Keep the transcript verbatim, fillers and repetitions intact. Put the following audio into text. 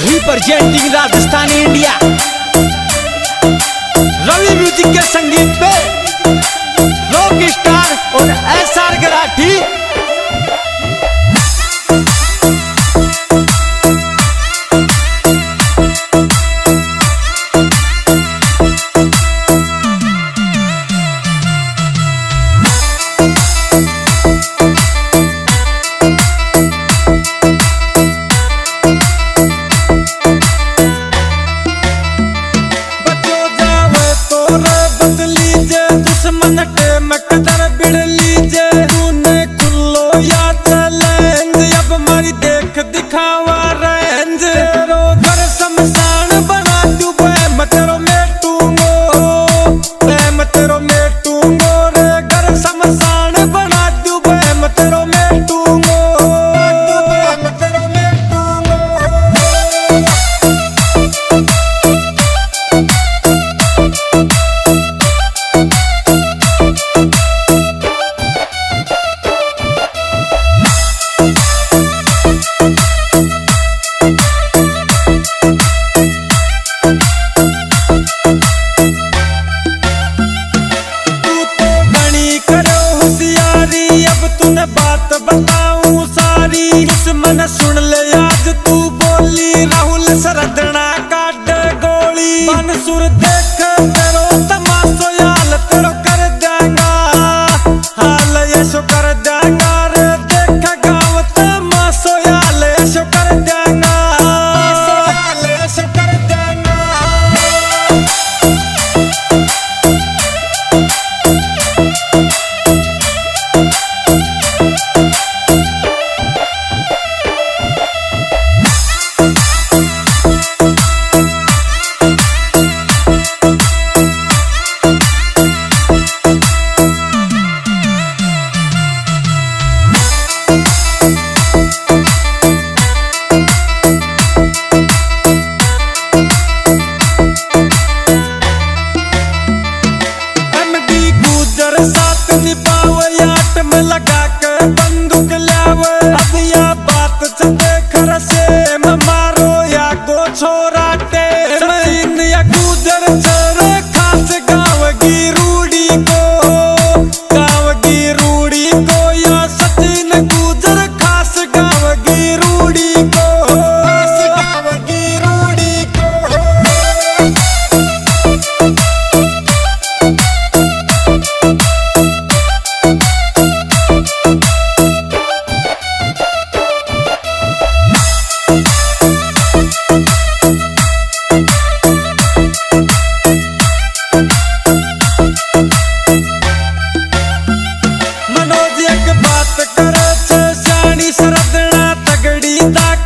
representing Rajasthan India Ravi music के संगीत पे रॉक स्टार और एस आर गराठी Anil saradhana तगड़ी